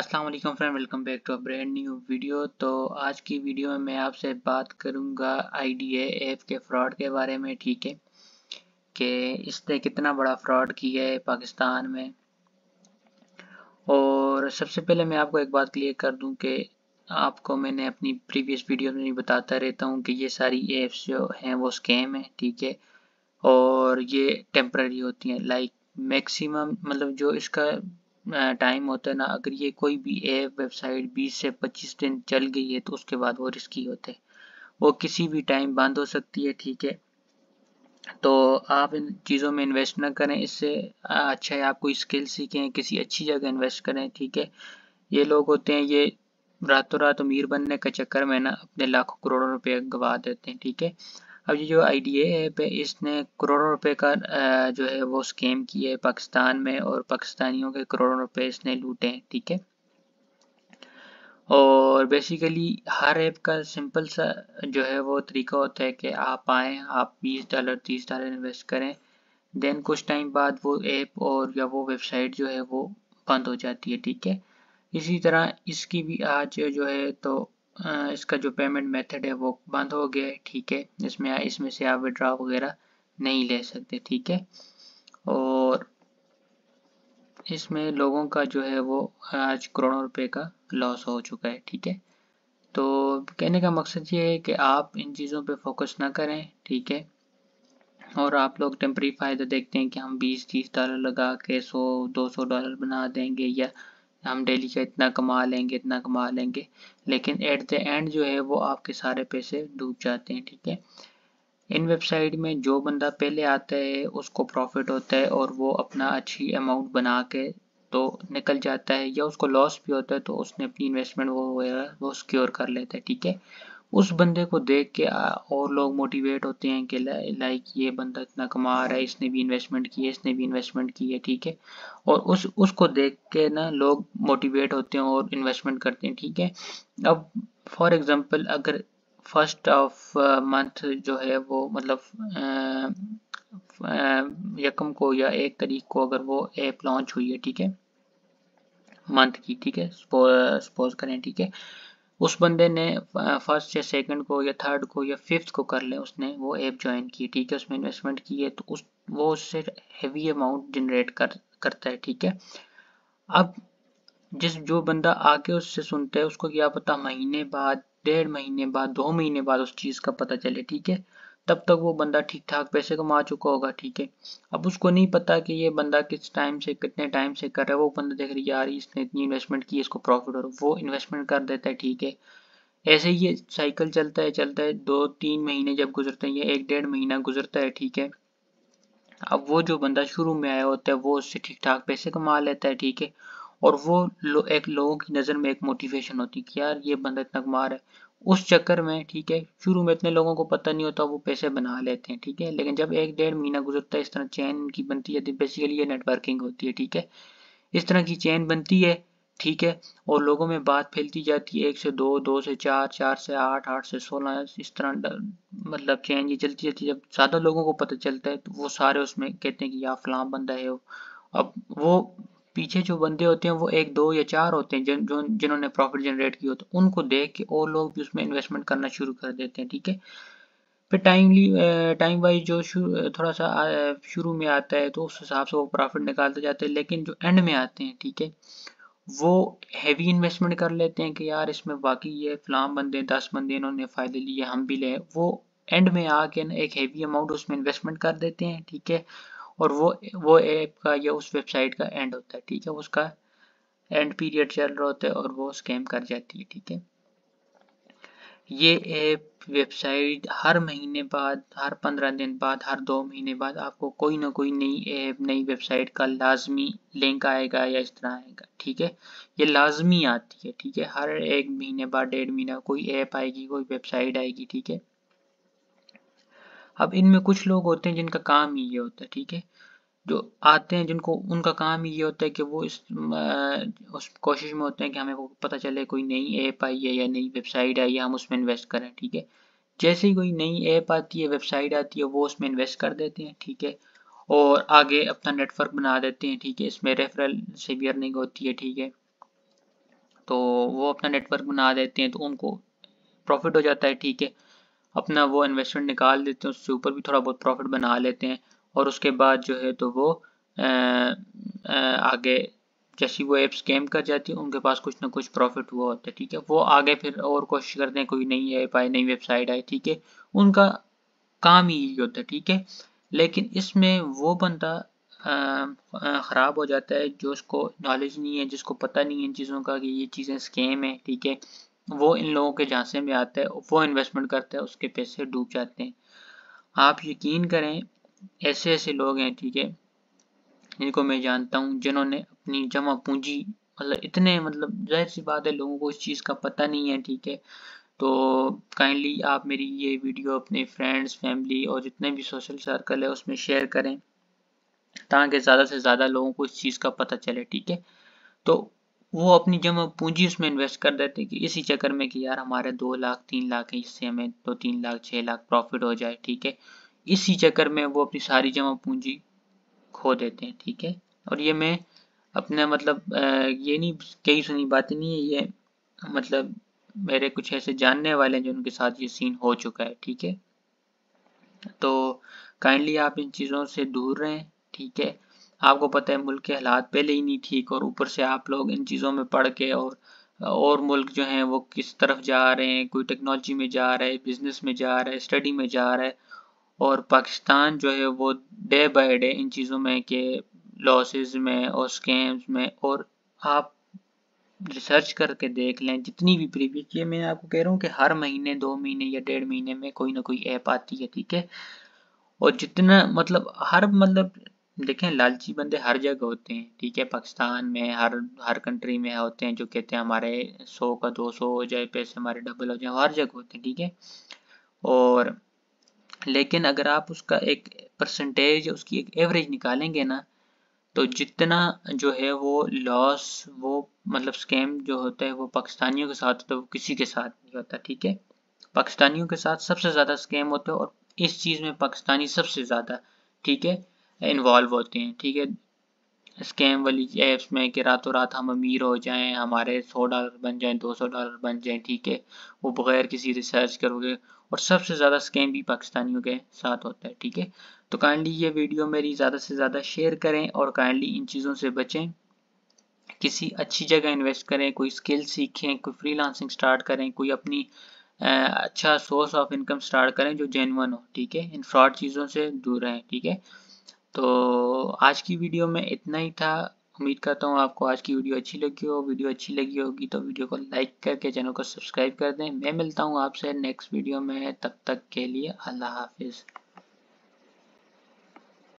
अस्सलाम वालेकुम friend, welcome back to a brand new video. तो आज की वीडियो में मैं आपसे बात करूंगा IDAF के फ्रॉड के बारे में, ठीक है, कि इसने कितना बड़ा फ्रॉड किया है पाकिस्तान में। और सबसे पहले मैं आपको एक बात क्लियर कर दूं कि आपको मैंने अपनी प्रीवियस वीडियो में बताता रहता हूं कि ये सारी एप्स जो हैं वो स्कैम है, ठीक है, और ये टेम्पररी होती हैं। लाइक मैक्सिमम मतलब जो इसका टाइम होता है ना, अगर ये कोई भी ऐप वेबसाइट 20 से 25 दिन चल गई है तो उसके बाद वो रिस्की होते हैं, वो किसी भी टाइम बंद हो सकती है, ठीक है। तो आप इन चीज़ों में इन्वेस्ट ना करें, इससे अच्छा है आप कोई स्किल सीखें, किसी अच्छी जगह इन्वेस्ट करें, ठीक है। ये लोग होते हैं, ये रातों रात अमीर बनने के चक्कर में ना अपने लाखों करोड़ों रुपये गंवा देते हैं, ठीक है। अब ये जो IDA ऐप है इसने करोड़ों रुपए का जो है वो स्कैम किया है पाकिस्तान में, और पाकिस्तानियों के करोड़ों रुपए इसने लूटे हैं, ठीक है। और बेसिकली हर ऐप का सिंपल सा जो है वो तरीका होता है कि आप आएँ, आप $20-30 इन्वेस्ट करें, देन कुछ टाइम बाद वो ऐप और या वो वेबसाइट जो है वो बंद हो जाती है, ठीक है। इसी तरह इसकी भी आज जो है तो इसका जो पेमेंट मेथड है वो बंद हो गया है, ठीक है। इसमें से आप विड्रॉ वगैरह नहीं ले सकते, ठीक है। और इसमें लोगों का जो है वो आज करोड़ों रुपए का लॉस हो चुका है, ठीक है। तो कहने का मकसद ये है कि आप इन चीज़ों पे फोकस ना करें, ठीक है। और आप लोग टेम्पररी फ़ायदा देखते हैं कि हम $20-30 लगा के $100-200 बना देंगे, या हम डेली का इतना कमा लेंगे, लेकिन एट द एंड जो है वो आपके सारे पैसे डूब जाते हैं, ठीक है। इन वेबसाइट में जो बंदा पहले आता है उसको प्रॉफिट होता है, और वो अपना अच्छी अमाउंट बना के तो निकल जाता है, या उसको लॉस भी होता है तो उसने अपनी इन्वेस्टमेंट वो सिक्योर कर लेता है, ठीक है। उस बंदे को देख के और लोग मोटिवेट होते हैं कि लाइक ये बंदा इतना कमा रहा है, इसने भी इन्वेस्टमेंट की है, ठीक है। और उसको देख के ना लोग मोटिवेट होते हैं और इन्वेस्टमेंट करते हैं, ठीक है। अब फॉर एग्जांपल अगर फर्स्ट ऑफ मंथ जो है वो मतलब यकम को या 1 तारीख को अगर वो ऐप लॉन्च हुई है, ठीक है, मंथ की, ठीक है, सपोज करें, ठीक है, उस बंदे ने फर्स्ट या सेकंड को या थर्ड को या फिफ्थ को कर ले उसने वो ऐप ज्वाइन की, ठीक है, उसमें इन्वेस्टमेंट की है, तो वो उससे हैवी अमाउंट जनरेट करता है, ठीक है। अब जो बंदा आके उससे सुनता है उसको क्या पता महीने बाद, 1.5 महीने बाद, 2 महीने बाद उस चीज़ का पता चले, ठीक है। तब तक वो बंदा ठीक ठाक पैसे कमा चुका होगा, ठीक है। अब उसको नहीं पता कि ये बंदा कितने टाइम से कर रहा है। वो बंदा देख रहा है यार इसने इतनी इन्वेस्टमेंट की, इसको प्रॉफिट हो रहा है, वो इन्वेस्टमेंट कर देता है, ठीक है। ऐसे ही ये साइकिल चलता है 2-3 महीने जब गुजरते हैं, ये 1-1.5 महीना गुजरता है, ठीक है। अब वो जो बंदा शुरू में आया होता है वो उससे ठीक ठाक पैसे कमा लेता है, ठीक है। और वो लोगों की नज़र में एक मोटिवेशन होती है कि यार ये बंदा इतना कमा रहा है, उस चक्कर में, ठीक है। शुरू में इतने लोगों को पता नहीं होता, वो पैसे बना लेते हैं, ठीक है। लेकिन जब 1-1.5 महीना गुजरता है, इस तरह चैन की बनती है, बेसिकली ये नेटवर्किंग होती है, ठीक है। इस तरह की चैन बनती है, ठीक है, और लोगों में बात फैलती जाती है, 1 से 2, 2 से 4, 4 से 8, 8 से 16, इस तरह मतलब चैन ये चलती जाती है। जब ज़्यादा लोगों को पता चलता है तो वो सारे उसमें कहते हैं कि यार फलां बंदा है। अब वो पीछे जो बंदे होते हैं वो 1, 2 या 4 होते हैं जिन्होंने प्रॉफिट जनरेट किया होता है, उनको देख के और लोग भी उसमें इन्वेस्टमेंट करना शुरू कर देते हैं, ठीक है। फिर टाइम वाइज जो थोड़ा सा शुरू में आता है तो उस हिसाब से वो प्रॉफिट निकालते जाते हैं, लेकिन जो एंड में आते हैं, ठीक है, वो हैवी इन्वेस्टमेंट कर लेते हैं कि यार इसमें वाकई ये फलां बंदे, 10 बंदे इन्होंने फ़ायदे लिए, हम भी लें। वो एंड में आके ना एक हैवी अमाउंट उसमें इन्वेस्टमेंट कर देते हैं, ठीक है। और वो ऐप का या उस वेबसाइट का एंड होता है, ठीक है, उसका एंड पीरियड चल रहा होता है और वो स्कैम कर जाती है, ठीक है। ये ऐप वेबसाइट हर महीने बाद, हर 15 दिन बाद, हर 2 महीने बाद आपको कोई ना कोई नई ऐप, नई वेबसाइट का लाजमी लिंक आएगा या इस तरह आएगा, ठीक है। ये लाजमी आती है, ठीक है, हर 1 महीने बाद, 1.5 महीना कोई ऐप आएगी, कोई वेबसाइट आएगी, ठीक है। अब इनमें कुछ लोग होते हैं जिनका काम ही ये होता है, ठीक है, जो आते हैं जिनको उनका काम ही ये होता है कि वो उस कोशिश में होते हैं कि हमें वो पता चले कोई नई ऐप आई है या नई वेबसाइट आई है, हम उसमें इन्वेस्ट करें, ठीक है। जैसे ही कोई नई ऐप आती है, वेबसाइट आती है, वो उसमें इन्वेस्ट कर देते हैं, ठीक है, और आगे अपना नेटवर्क बना देते हैं, ठीक है। इसमें रेफरल से भी अर्निंग होती है, ठीक है। तो वो अपना नेटवर्क बना देते हैं तो उनको प्रॉफिट हो जाता है, ठीक है, अपना वो इन्वेस्टमेंट निकाल देते हैं, उससे ऊपर भी थोड़ा बहुत प्रॉफिट बना लेते हैं और उसके बाद जो है तो वो आगे जैसे वो एप्स गेम कर जाती है उनके पास कुछ ना कुछ प्रॉफिट हुआ होता है, ठीक है, वो आगे फिर और कोशिश करते हैं कोई नई ऐप आए, नई वेबसाइट आए, ठीक है, उनका काम ही यही होता है, ठीक है। लेकिन इसमें वो बंदा ख़राब हो जाता है जो उसको नॉलेज नहीं है, जिसको पता नहीं है इन चीज़ों का कि ये चीज़ें स्कैम है, ठीक है, वो इन लोगों के झांसे में आता है, वो इन्वेस्टमेंट करता है, उसके पैसे डूब जाते हैं। आप यकीन करें ऐसे ऐसे लोग हैं, ठीक है, जिनको मैं जानता हूँ जिन्होंने अपनी जमा पूंजी मतलब इतने मतलब जाहिर सी बात है लोगों को इस चीज़ का पता नहीं है, ठीक है। तो काइंडली आप मेरी ये वीडियो अपने फ्रेंड्स, फैमिली और जितने भी सोशल सर्कल है उसमें शेयर करें ताकि ज़्यादा से ज़्यादा लोगों को इस चीज़ का पता चले, ठीक है। तो वो अपनी जमा पूंजी उसमें इन्वेस्ट कर देते कि इसी चक्कर में कि यार हमारे 2 लाख 3 लाख है, इससे हमें 2-3 लाख 6 लाख प्रॉफिट हो जाए, ठीक है, इसी चक्कर में वो अपनी सारी जमा पूंजी खो देते हैं, ठीक है। और ये मैं अपने मतलब ये नहीं कई सुनी बातें नहीं है, ये मतलब मेरे कुछ ऐसे जानने वाले हैं जो उनके साथ ये सीन हो चुका है, ठीक है। तो काइंडली आप इन चीज़ों से दूर रहें, ठीक है। आपको पता है मुल्क के हालात पहले ही नहीं ठीक और ऊपर से आप लोग इन चीज़ों में पढ़ के और मुल्क जो है वो किस तरफ जा रहे हैं, कोई टेक्नोलॉजी में जा रहा है, बिजनेस में जा रहा है, स्टडी में जा रहा है, और पाकिस्तान जो है वो डे बाय डे इन चीज़ों में के लॉसेस में और स्कैम्स में। और आप रिसर्च करके देख लें जितनी भी प्रीवियस, ये मैं आपको कह रहा हूँ कि हर महीने 2 महीने या 1.5 महीने में कोई ना कोई ऐप आती है, ठीक है। और जितना मतलब हर मतलब देखें लालची बंदे हर जगह होते हैं, ठीक है, पाकिस्तान में हर कंट्री में होते हैं जो कहते हैं हमारे 100 का 200 हो जाए, पैसे हमारे डबल हो जाए, हर जगह होते हैं, ठीक है। और लेकिन अगर आप उसका एक परसेंटेज उसकी एक एवरेज निकालेंगे ना तो जितना जो है वो लॉस वो मतलब स्कैम जो होता है वो पाकिस्तानियों के साथ होता है वो किसी के साथ नहीं होता, ठीक है। पाकिस्तानियों के साथ सबसे ज़्यादा स्कैम होता है और इस चीज़ में पाकिस्तानी सबसे ज़्यादा, ठीक है, इन्वॉल्व होते हैं, ठीक है, स्कैम वाली ऐप्स में कि रातों रात हम अमीर हो जाएं, हमारे $100 बन जाएं, $200 बन जाएं, ठीक है, वो बगैर किसी रिसर्च करोगे, और सबसे ज़्यादा स्कैम भी पाकिस्तानियों के साथ होता है, ठीक है। तो काइंडली ये वीडियो मेरी ज़्यादा से ज़्यादा शेयर करें और काइंडली इन चीज़ों से बचें, किसी अच्छी जगह इन्वेस्ट करें, कोई स्किल सीखें, कोई फ्रीलांसिंग स्टार्ट करें, कोई अपनी अच्छा सोर्स ऑफ इनकम स्टार्ट करें जो जेन्युइन हो, ठीक है, इन फ्रॉड चीज़ों से दूर रहें, ठीक है। तो आज की वीडियो में इतना ही था, उम्मीद करता हूँ आपको आज की वीडियो अच्छी लगी हो। वीडियो अच्छी लगी होगी तो वीडियो को लाइक करके चैनल को सब्सक्राइब कर दें। मैं मिलता हूँ आपसे नेक्स्ट वीडियो में, तब तक के लिए अल्लाह हाफिज़।